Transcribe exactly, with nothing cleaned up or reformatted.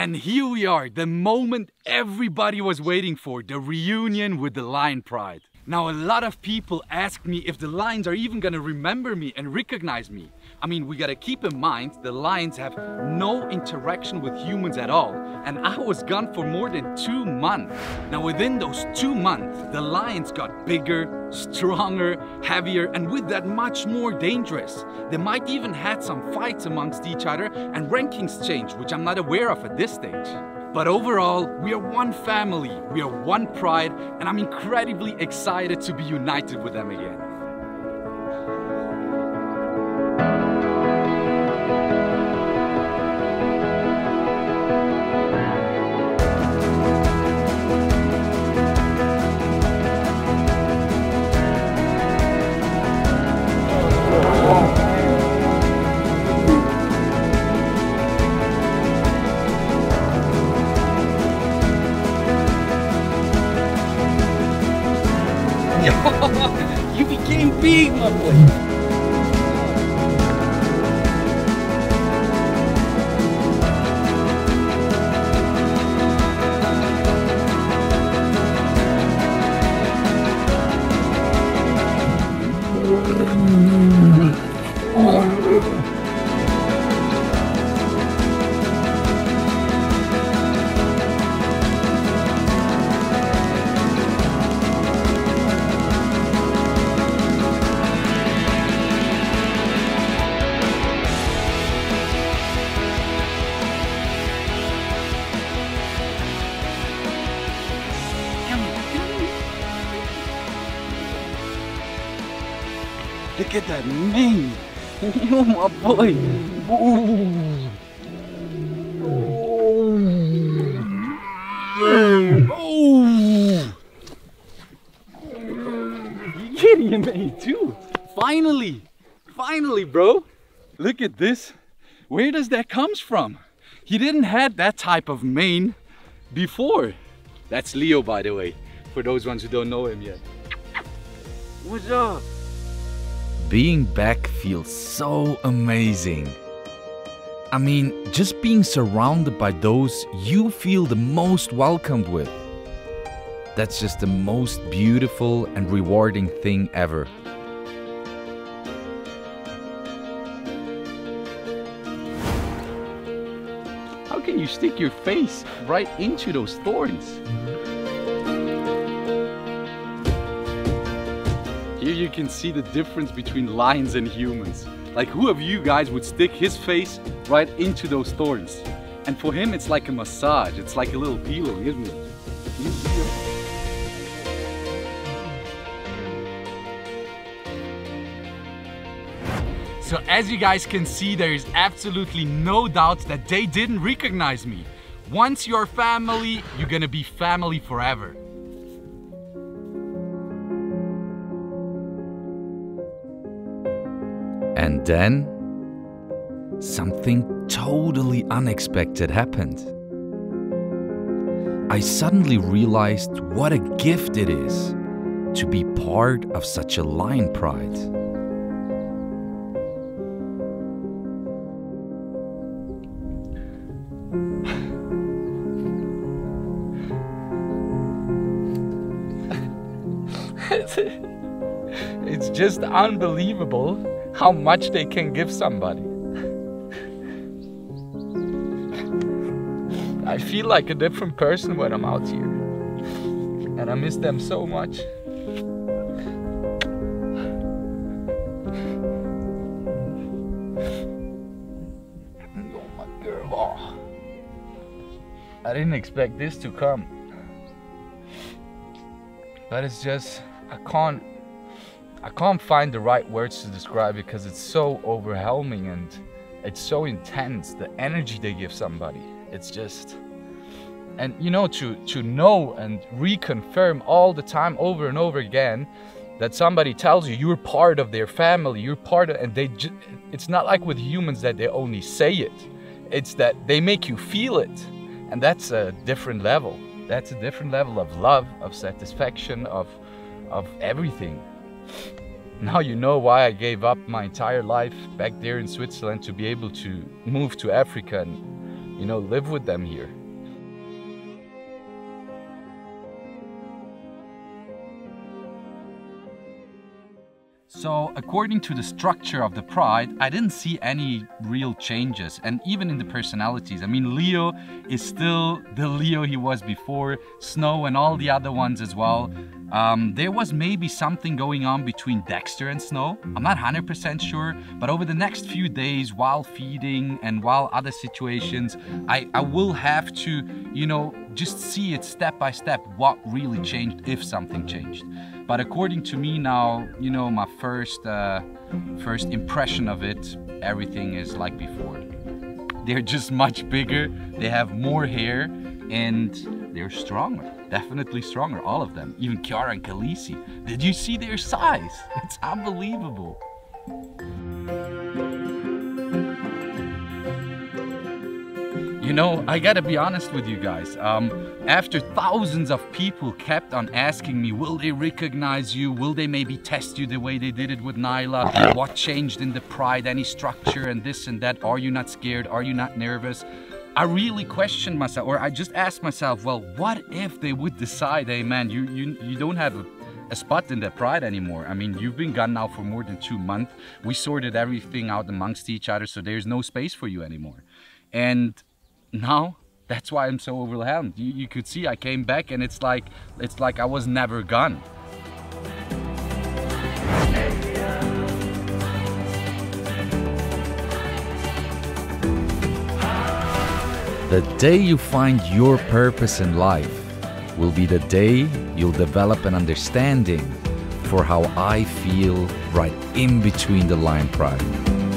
And here we are, the moment everybody was waiting for, the reunion with the Lion Pride. Now, a lot of people asked me if the lions are even gonna remember me and recognize me. I mean, we gotta keep in mind, the lions have no interaction with humans at all. And I was gone for more than two months. Now, within those two months, the lions got bigger, stronger, heavier, and with that, much more dangerous. They might even had some fights amongst each other and rankings changed, which I'm not aware of at this stage. But overall, we are one family, we are one pride, and I'm incredibly excited to be united with them again. You became big, my boy. Look at that mane! Oh my boy! Oh! Oh! You're getting a mane too! Finally! Finally, bro! Look at this! Where does that come from? He didn't have that type of mane before. That's Leo, by the way, for those ones who don't know him yet. What's up? Being back feels so amazing. I mean, just being surrounded by those you feel the most welcomed with. That's just the most beautiful and rewarding thing ever. How can you stick your face right into those thorns? Here you can see the difference between lions and humans. Like, who of you guys would stick his face right into those thorns? And for him, it's like a massage. It's like a little peeling, isn't it? So as you guys can see, there is absolutely no doubt that they didn't recognize me. Once you're family, you're gonna be family forever. And then, something totally unexpected happened. I suddenly realized what a gift it is to be part of such a lion pride. It's just unbelievable how much they can give somebody. I feel like a different person when I'm out here. And I miss them so much. Oh my girl. Oh. I didn't expect this to come. But it's just, I can't I can't find the right words to describe it because it's so overwhelming and it's so intense, the energy they give somebody. It's just, and you know, to, to know and reconfirm all the time over and over again that somebody tells you you're part of their family, you're part of, and they, it's not like with humans that they only say it. It's that they make you feel it. And that's a different level. That's a different level of love, of satisfaction, of, of everything. Now you know why I gave up my entire life back there in Switzerland to be able to move to Africa and you know, live with them here. So according to the structure of the pride, I didn't see any real changes, and even in the personalities. I mean, Leo is still the Leo he was before, Snow and all the other ones as well. Um, there was maybe something going on between Dexter and Snow. I'm not one hundred percent sure, but over the next few days, while feeding and while other situations, I, I will have to, you know, just see it step by step what really changed, if something changed. But according to me now, you know, my first, uh, first impression of it, everything is like before. They're just much bigger, they have more hair, and they're stronger. Definitely stronger, all of them. Even Kiara and Khaleesi. Did you see their size? It's unbelievable. You know, I gotta be honest with you guys, um, after thousands of people kept on asking me, will they recognize you, will they maybe test you the way they did it with Nyla, what changed in the pride, any structure and this and that, are you not scared, are you not nervous? I really questioned myself, or I just asked myself, well, what if they would decide, hey man, you, you, you don't have a a spot in the pride anymore. I mean, you've been gone now for more than two months. We sorted everything out amongst each other, so there's no space for you anymore. And now, that's why I'm so overwhelmed. You, you could see I came back and it's like, it's like I was never gone. The day you find your purpose in life will be the day you'll develop an understanding for how I feel right in between the line pride.